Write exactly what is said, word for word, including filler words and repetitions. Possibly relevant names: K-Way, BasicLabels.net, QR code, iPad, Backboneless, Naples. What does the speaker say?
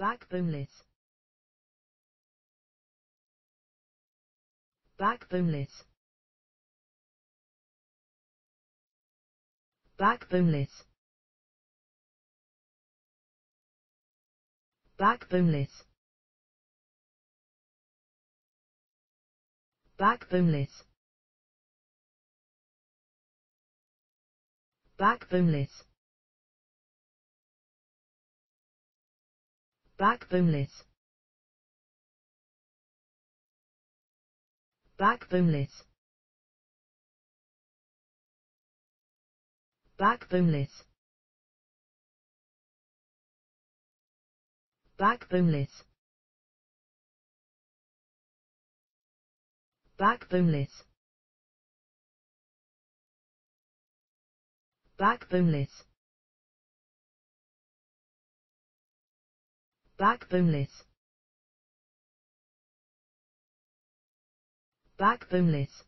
Backboneless. Backboneless. Backboneless. Backboneless. Backboneless. Backboneless. Backboneless. Backboneless. Backboneless. Backboneless. Backboneless. Backboneless. Backboneless. Backboneless.